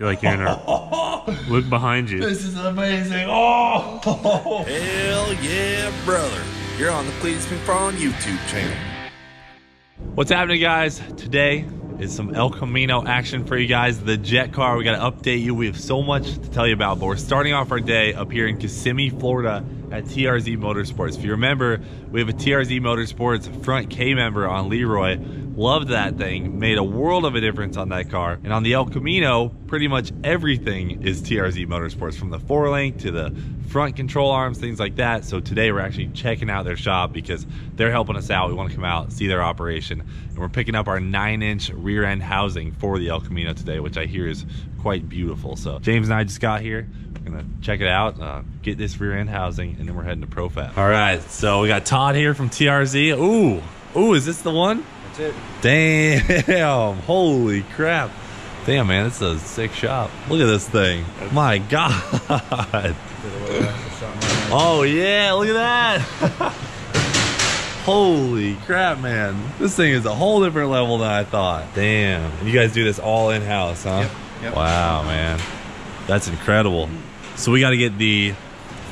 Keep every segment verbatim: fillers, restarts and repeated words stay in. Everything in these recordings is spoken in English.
You're like you're in a... Look behind you. This is amazing. Oh! Hell yeah, brother. You're on the PleaseBeFrank YouTube channel. What's happening, guys? Today is some El Camino action for you guys. The jet car, we gotta update you. We have so much to tell you about, but we're starting off our day up here in Kissimmee, Florida at T R Z Motorsports. If you remember, we have a T R Z Motorsports front K member on Leroy. Loved that thing, made a world of a difference on that car. And on the El Camino, pretty much everything is T R Z Motorsports, from the forelink to the front control arms, things like that. So today we're actually checking out their shop because they're helping us out. We want to come out, see their operation. And we're picking up our nine inch rear end housing for the El Camino today, which I hear is quite beautiful. So James and I just got here. We're gonna check it out, uh, get this rear end housing, and then we're heading to ProFab. All right, so we got Todd here from T R Z. Ooh, ooh, is this the one? It. Damn, holy crap. Damn, man, this is a sick shop. Look at this thing. My God. Oh yeah, look at that. Holy crap, man. This thing is a whole different level than I thought. Damn. And you guys do this all in-house, huh? Yep, yep. Wow, man. That's incredible. So we got to get the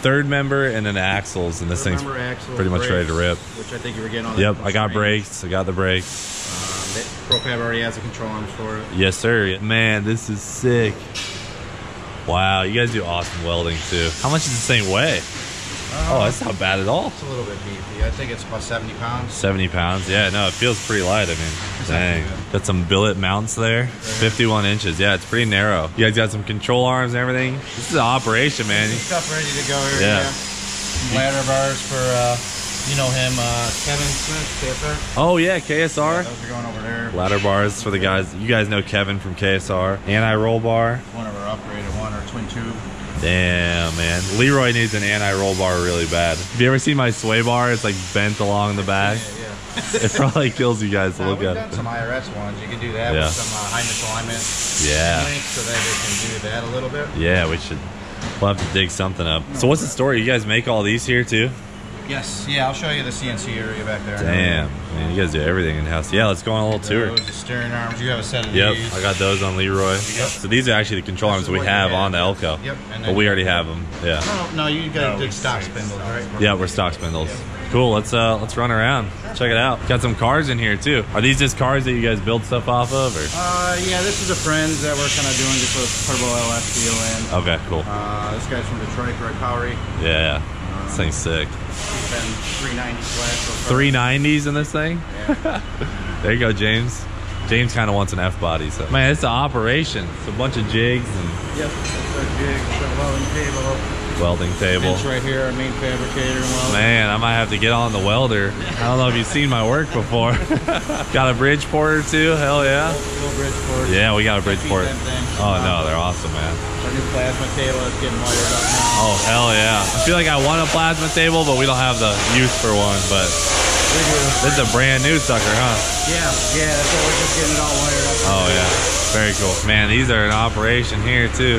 third member and then axles, and this thing's pretty much ready to rip. Which I think you were getting on. Yep, I got brakes. I got the brakes. Um, ProFab already has the control arms for it. Yes, sir. Man, this is sick. Wow, you guys do awesome welding too. How much does this thing weigh? Uh, oh, that's not bad at all. It's a little bit beefy. I think it's about seventy pounds. seventy pounds. Yeah, no, it feels pretty light. I mean, it's dang. Got some billet mounts there. fifty-one inches. Yeah, it's pretty narrow. You guys got some control arms and everything. This is an operation, man. This stuff ready to go here. Yeah. Some ladder bars for, uh, you know him, uh, Kevin Smith, K S R. Oh, yeah, K S R. Yeah, those are going over there. Ladder bars for the guys. You guys know Kevin from K S R. Anti-roll bar. One of our upgraded one, or twin tube. Damn, man. Leroy needs an anti-roll bar really bad. Have you ever seen my sway bar? It's like bent along the back. Yeah, yeah. It probably kills you guys to uh, look at. We've done some I R S ones. You can do that, yeah, with some uh, high misalignment. Yeah. Links, so that they can do that a little bit. Yeah, we should. We'll have to dig something up. No, so what's the story? You guys make all these here too? Yes. Yeah, I'll show you the C N C area back there. Damn, man, you guys do everything in-house. Yeah, let's go on a little tour. Those, the steering arms, you have a set of yep, these. Yep, I got those on Leroy. Yep. So these are actually the control arms we have on the Elko. Yep. And but we already have them, yeah. No, no, you got no, stock spindles, right? Yeah, we're stock spindles. Yep. Cool, let's, uh, let's run around, check it out. Got some cars in here too. Are these just cars that you guys build stuff off of? Or? Uh, yeah, this is a friend's that we're kind of doing just a turbo L S deal in. Okay, cool. Uh, this guy's from Detroit, Greg Powery. Yeah. This thing's sick. three nineties in this thing? Yeah. There you go, James. James kind of wants an F-body. So. Man, it's an operation. It's a bunch of jigs. And yep, it's a jig, it's a welding table. Welding table. It's right here, our main fabricator. Welder. Man, I might have to get on the welder. I don't know if you've seen my work before. Got a bridge porter too, hell yeah. Little bridge porter. Yeah, we got a bridge porter. Oh no, they're awesome, man. Our new plasma table is getting wired up now. Oh, hell yeah. I feel like I want a plasma table, but we don't have the use for one, but this is a brand new sucker, huh? Yeah, yeah, that's what we're just getting it all wired up. Oh, yeah. Very cool. Man, these are in operation here, too.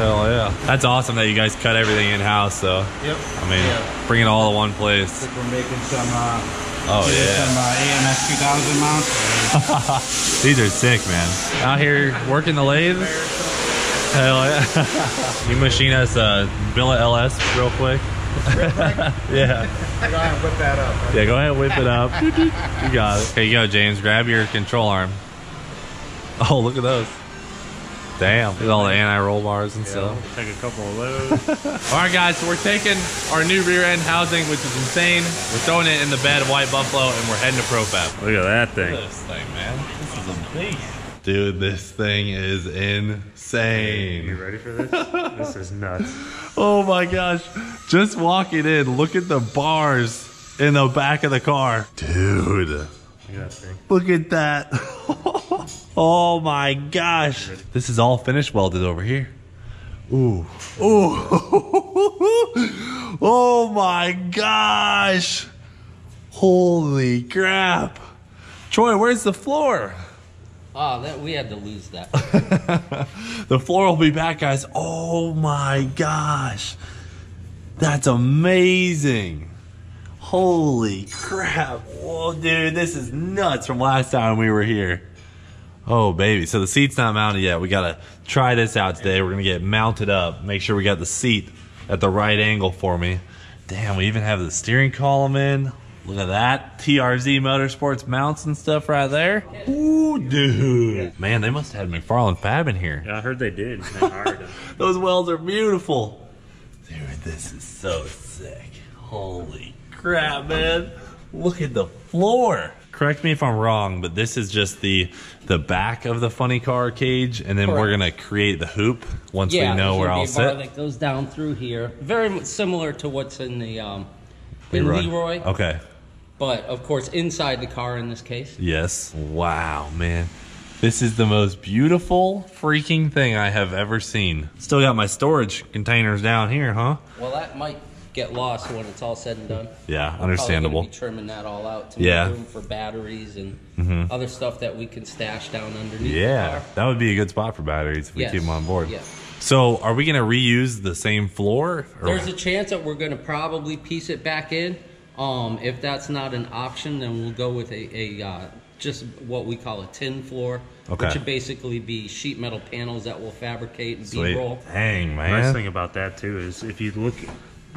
Hell yeah. That's awesome that you guys cut everything in-house, though. Yep. I mean, yeah, bring it all to one place. I think we're making some... Uh, Oh yeah, some uh, A M S two thousand mounts. These are sick, man. Out here working the lathe. Hell yeah. You machine us a billet L S real quick. Real quick? Yeah. Go ahead and whip that up. Right? Yeah, go ahead and whip it up. You got it. Here you go, James. Grab your control arm. Oh, look at those. Damn. Look at all the anti-roll bars and yeah, stuff. Take a couple of those. Alright guys, so we're taking our new rear end housing, which is insane. We're throwing it in the bed of White Buffalo and we're heading to ProFab. Look at that thing. Look at this thing, man. This is a beast. Dude, this thing is insane. You ready for this? This is nuts. Oh my gosh. Just walking in, look at the bars in the back of the car. Dude. Look at that thing. Look at that. Oh my gosh. This is all finished welded over here. Ooh. Ooh. Oh my gosh. Holy crap. Troy, where's the floor? Oh, that, we had to lose that. The floor will be back, guys. Oh my gosh. That's amazing. Holy crap. Whoa, dude, this is nuts from last time we were here. Oh baby, so the seat's not mounted yet. We gotta try this out today. We're gonna get mounted up, make sure we got the seat at the right angle for me. Damn, we even have the steering column in. Look at that, T R Z Motorsports mounts and stuff right there. Ooh, dude. Man, they must have had McFarlane Fab in here. Yeah, I heard they did. Those welds are beautiful. Dude, this is so sick. Holy crap, man. Look at the floor. Correct me if I'm wrong, but this is just the the back of the funny car cage, and then Correct. We're gonna create the hoop once yeah, we know where I'll sit. Yeah, that goes down through here. Very similar to what's in the um, in Leroy. Leroy. Okay. But of course, inside the car in this case. Yes. Wow, man, this is the most beautiful freaking thing I have ever seen. Still got my storage containers down here, huh? Well, that might get lost when it's all said and done. Yeah, we're understandable. Be trimming that all out to make yeah. room for batteries and mm-hmm. other stuff that we can stash down underneath. Yeah, the car. That would be a good spot for batteries if yes. we keep them on board. Yeah. So, are we going to reuse the same floor? Or? There's a chance that we're going to probably piece it back in. Um, if that's not an option, then we'll go with a, a uh, just what we call a tin floor, okay. which would basically be sheet metal panels that we'll fabricate and B-roll. Dang, man. The nice thing about that too is if you look.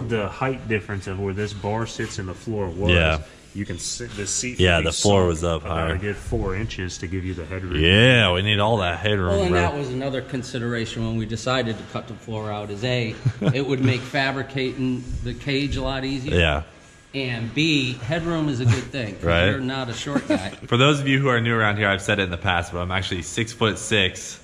The height difference of where this bar sits and the floor was. Yeah. You can sit the seat. Yeah, the floor was up higher. I did four inches to give you the headroom. Yeah, we need all that headroom. Well, and bro. That was another consideration when we decided to cut the floor out. Is A, it would make fabricating the cage a lot easier. Yeah. And B, headroom is a good thing. Right. You're not a short guy. For those of you who are new around here, I've said it in the past, but I'm actually six foot six.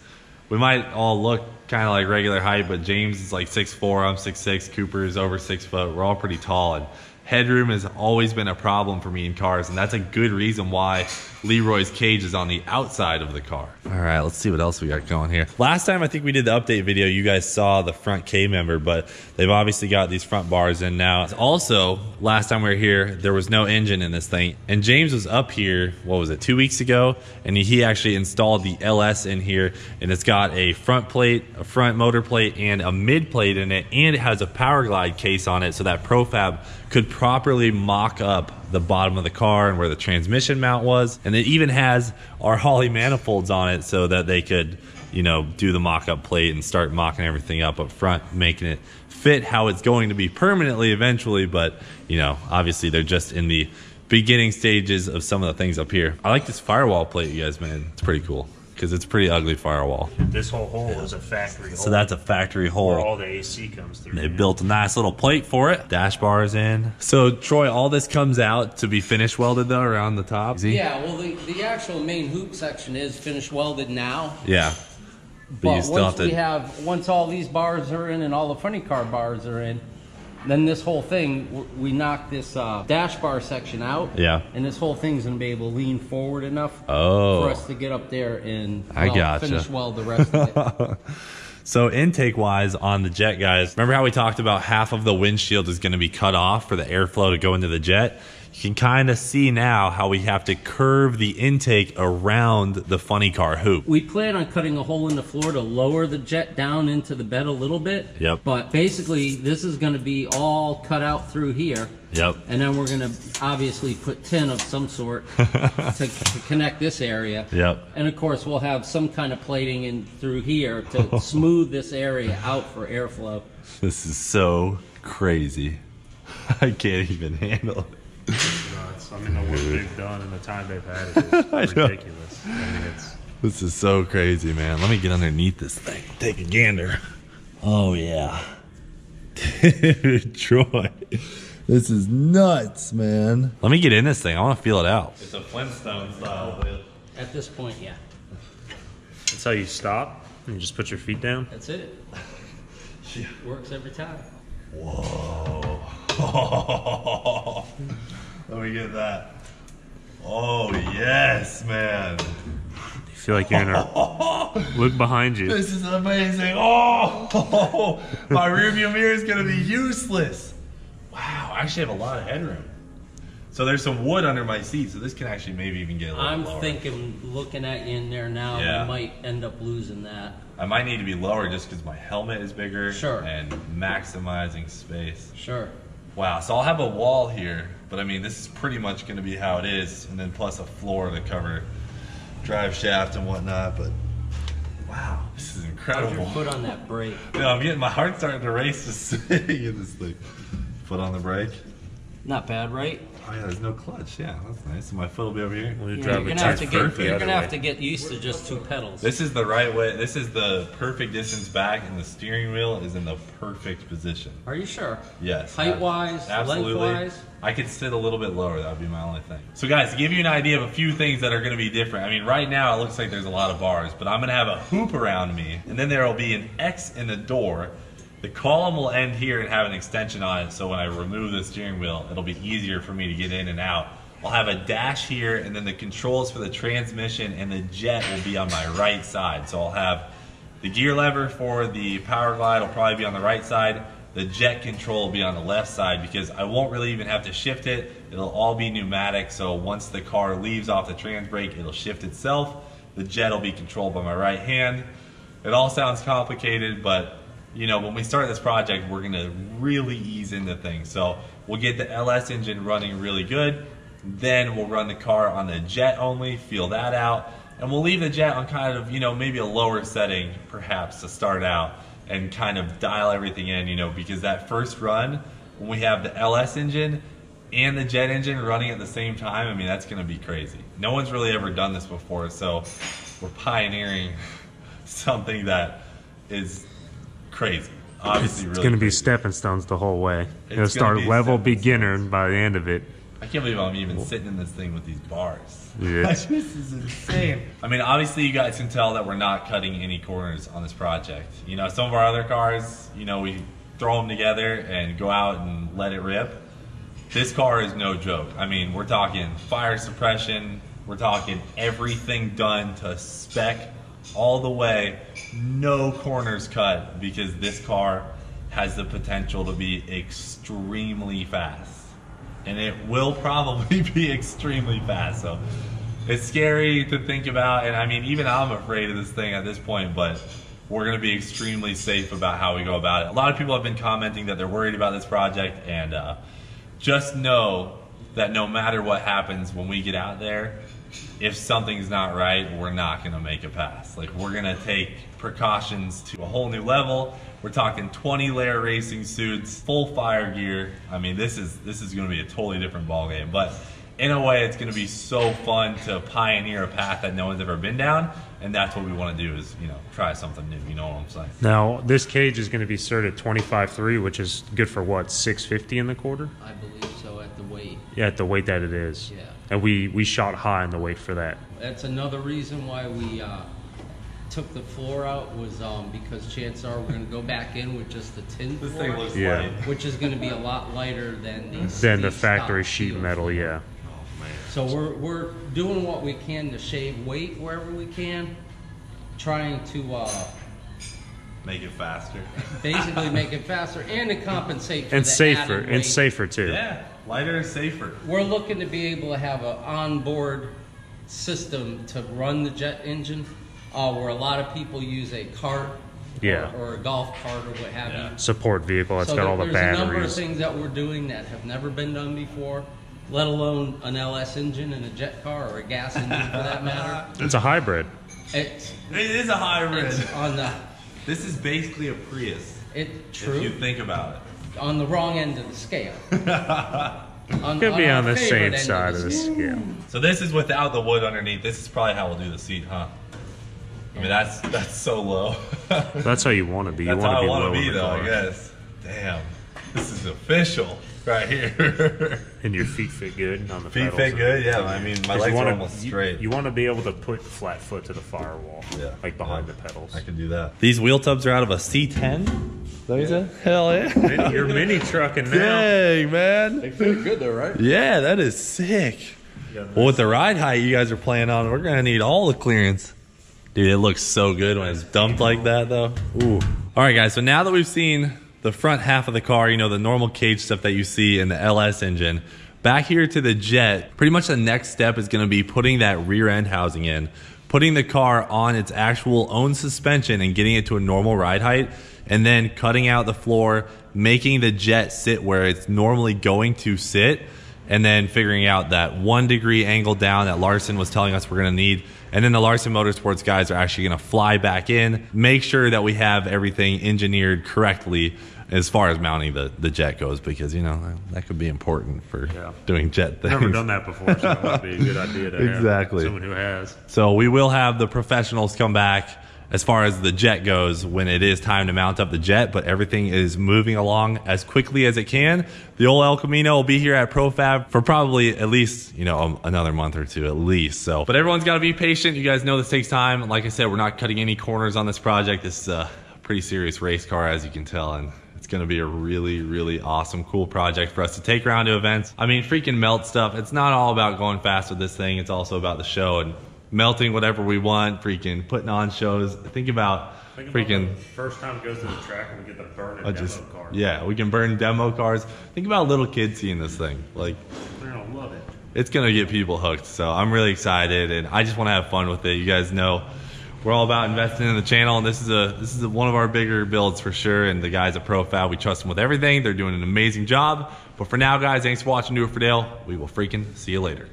We might all look kind of like regular height, but James is like six foot four, I'm six foot six, Cooper is over six foot. We're all pretty tall, and headroom has always been a problem for me in cars, and that's a good reason why Leroy's cage is on the outside of the car. All right, let's see what else we got going here. Last time I think we did the update video, you guys saw the front K-member, but they've obviously got these front bars in now. Also, last time we were here, there was no engine in this thing, and James was up here, what was it, two weeks ago, and he actually installed the L S in here, and it's got a front plate, a front motor plate, and a mid plate in it, and it has a Powerglide case on it, so that ProFab could properly mock up the bottom of the car and where the transmission mount was. And it even has our Holley manifolds on it so that they could, you know, do the mock-up plate and start mocking everything up up front, making it fit how it's going to be permanently eventually. But, you know, obviously they're just in the beginning stages of some of the things up here. I like this firewall plate you guys made. It's pretty cool. Because it's a pretty ugly firewall. This whole hole yeah. is a factory hole. So that's a factory hole. Where all the A C comes through. They man. built a nice little plate for it. Dash bar is in. So Troy, all this comes out to be finish welded though around the top? Easy. Yeah, well the, the actual main hoop section is finish welded now. Yeah. But, but you still once have to... we have, once all these bars are in and all the funny car bars are in, then this whole thing, we knock this uh, dash bar section out. Yeah. And this whole thing's gonna be able to lean forward enough oh. for us to get up there and well, I gotcha. finish weld the rest of it. So intake-wise on the jet, guys, remember how we talked about half of the windshield is gonna be cut off for the airflow to go into the jet? You can kind of see now how we have to curve the intake around the funny car hoop. We plan on cutting a hole in the floor to lower the jet down into the bed a little bit. Yep. But basically, this is going to be all cut out through here. Yep. And then we're going to obviously put tin of some sort to, to connect this area. Yep. And of course, we'll have some kind of plating in through here to smooth this area out for airflow. This is so crazy. I can't even handle it. I mean, the work they've done and the time they've had it is ridiculous. I mean, it's... This is so crazy, man. Let me get underneath this thing. Take a gander. Oh, yeah. Dude, Troy. This is nuts, man. Let me get in this thing. I want to feel it out. It's a Flintstone style wheel. At this point, yeah. That's how you stop and you just put your feet down? That's it. Yeah. Works every time. Whoa. Let me get that. Oh, yes, man. You feel like you're in a... Look behind you. This is amazing. Oh, my rearview mirror is going to be useless. Wow, I actually have a lot of headroom. So there's some wood under my seat, so this can actually maybe even get a little I'm lower. Thinking, looking at you in there now, you yeah. might end up losing that. I might need to be lower just because my helmet is bigger. Sure. And maximizing space. Sure. Wow, so I'll have a wall here, but I mean, this is pretty much going to be how it is, and then plus a floor to cover drive shaft and whatnot, but wow, this is incredible. Put your foot on that brake. No, I'm getting, my heart starting to race just sitting in this thing. Foot on the brake. Not bad, right? Oh yeah, there's no clutch. Yeah, that's nice. So my foot will be over here. Well, you're yeah, you're gonna have to get, you're gonna have to get used to just two pedals. This is the right way. This is the perfect distance back, and the steering wheel is in the perfect position. Are you sure? Yes. Height wise, absolutely. Length wise. I could sit a little bit lower. That would be my only thing. So guys, to give you an idea of a few things that are gonna be different. I mean, right now it looks like there's a lot of bars, but I'm gonna have a hoop around me, and then there will be an X in the door. The column will end here and have an extension on it, so when I remove the steering wheel, it'll be easier for me to get in and out. I'll have a dash here, and then the controls for the transmission and the jet will be on my right side. So I'll have the gear lever for the Powerglide will probably be on the right side. The jet control will be on the left side because I won't really even have to shift it. It'll all be pneumatic, so once the car leaves off the trans brake, it'll shift itself. The jet will be controlled by my right hand. It all sounds complicated, but you know, when we start this project, we're gonna really ease into things. So we'll get the L S engine running really good. Then we'll run the car on the jet only, feel that out. And we'll leave the jet on kind of, you know, maybe a lower setting perhaps to start out and kind of dial everything in, you know, because that first run, when we have the L S engine and the jet engine running at the same time, I mean, that's gonna be crazy. No one's really ever done this before. So we're pioneering something that is crazy. Obviously, it's really going to be stepping stones the whole way. It's It'll start be level beginner stones. By the end of it. I can't believe I'm even sitting in this thing with these bars. Yeah. This is insane. I mean, obviously, you guys can tell that we're not cutting any corners on this project. You know, some of our other cars, you know, we throw them together and go out and let it rip. This car is no joke. I mean, we're talking fire suppression. We're talking everything done to spec all the way. No corners cut, because this car has the potential to be extremely fast, and it will probably be extremely fast. So it's scary to think about, and I mean, even I'm afraid of this thing at this point, but we're going to be extremely safe about how we go about it. A lot of people have been commenting that they're worried about this project, and uh, just know that no matter what happens when we get out there, if something's not right, we're not gonna make it pass. Like, we're gonna take precautions to a whole new level. We're talking twenty layer racing suits, full fire gear. I mean, this is this is gonna be a totally different ball game. But in a way, it's gonna be so fun to pioneer a path that no one's ever been down, and that's what we want to do, is, you know, try something new. You know what I'm saying? Now, this cage is gonna be certed twenty-five three, which is good for what, six fifty in the quarter? I believe so, at the weight. Yeah, at the weight that it is. Yeah. And we, we shot high in the weight for that. That's another reason why we uh, took the floor out, was um, because chances are we're gonna go back in with just the tin floor. This thing looks yeah. light. Which is gonna be a lot lighter than the, than the factory sheet metal, floor. Yeah. Oh, man. So we're, we're doing what we can to shave weight wherever we can, trying to uh, make it faster. Basically make it faster, and to compensate for and the safer, added weight. And safer too. Yeah. Lighter and safer. We're looking to be able to have an onboard system to run the jet engine, uh, where a lot of people use a cart yeah. or, or a golf cart or what have yeah. you. Support vehicle, it's so got all the batteries. There's a number of things that we're doing that have never been done before, let alone an L S engine and a jet car, or a gas engine for that matter. It's a hybrid. It's, it is a hybrid. It's on the, this is basically a Prius, it, true. If you think about it. On the wrong end of the scale. on, Could on be on the same side of the scale. scale. So this is without the wood underneath. This is probably how we'll do the seat, huh? I mean, that's that's so low. That's how you want to be. You that's how I want to be, though, I guess. Damn, this is official right here. And your feet fit good on the feet pedals. Feet fit good, yeah. I mean, my legs wanna, are almost straight. You, you want to be able to put flat foot to the firewall, yeah, like behind yeah. the pedals. I can do that. These wheel tubs are out of a C ten. Yeah. Hell yeah. You're mini trucking now. Dang, man. They feel good though, right? Yeah, that is sick. Nice. Well, with the ride height you guys are playing on, we're going to need all the clearance. Dude, it looks so good when it's dumped like that though. Ooh. All right, guys, so now that we've seen the front half of the car, you know, the normal cage stuff that you see in the L S engine, back here to the jet, pretty much the next step is going to be putting that rear end housing in, putting the car on its actual own suspension and getting it to a normal ride height, and then cutting out the floor, making the jet sit where it's normally going to sit, and then figuring out that one degree angle down that Larson was telling us we're gonna need, And then the Larson Motorsports guys are actually gonna fly back in, make sure that we have everything engineered correctly as far as mounting the, the jet goes, because, you know, that, that could be important for yeah. doing jet things. Never done that before, so it would be a good idea to exactly. have someone who has. So we will have the professionals come back as far as the jet goes when it is time to mount up the jet, but everything is moving along as quickly as it can. The old El Camino will be here at ProFab for probably at least, you know, another month or two at least. So, but everyone's gotta be patient. You guys know this takes time. Like I said, we're not cutting any corners on this project. This is a pretty serious race car, as you can tell, and it's gonna be a really, really awesome, cool project for us to take around to events. I mean, freaking melt stuff. It's not all about going fast with this thing. It's also about the show and melting whatever we want, freaking putting on shows. Think about, think about freaking first time it goes to the track and we get to burn a just, demo car. Yeah, we can burn demo cars. Think about little kids seeing this thing. Like, they're gonna love it. It's gonna get people hooked. So I'm really excited, and I just want to have fun with it. You guys know we're all about investing in the channel, and this is a this is a, one of our bigger builds for sure. And the guys at ProFab, we trust them with everything. They're doing an amazing job. But for now, guys, thanks for watching. Do it for Dale. We will freaking see you later.